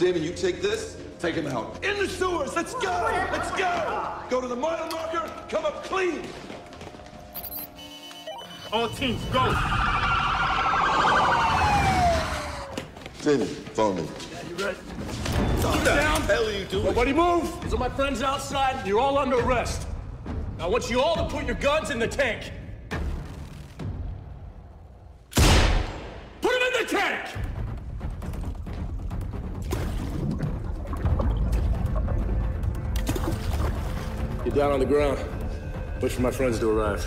Damon, you take this, take him out. In the sewers, let's go! Let's go! Go to the mile marker, come up clean! All teams, go! Damon, follow me. Yeah, you ready? What the hell are you doing? Nobody move! These are my friends outside, you're all under arrest. I want you all to put your guns in the tank. Put them in the tank! Get down on the ground. Wait for my friends to arrive.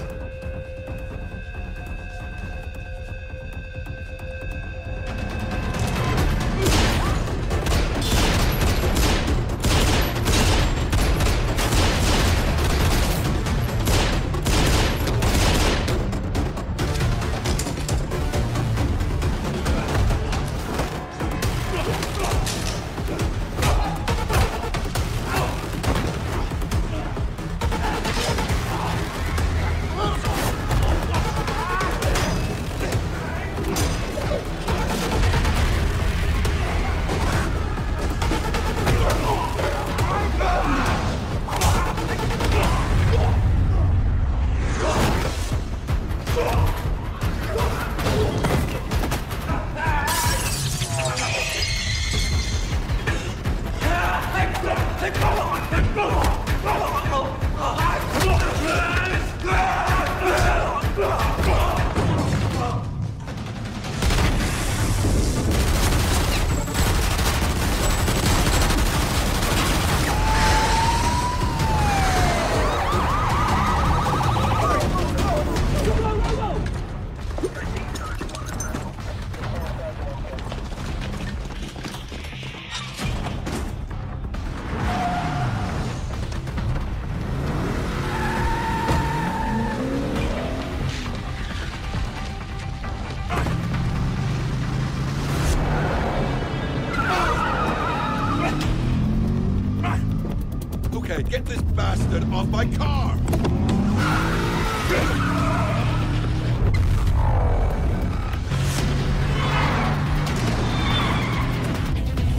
Get this bastard off my car!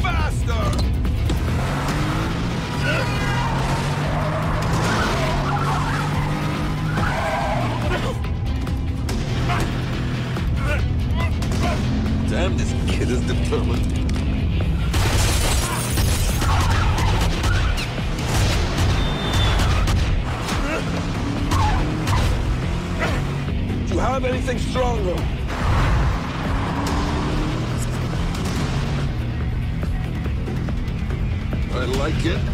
Faster! Damn, this kid is determined. Have anything stronger. I like it.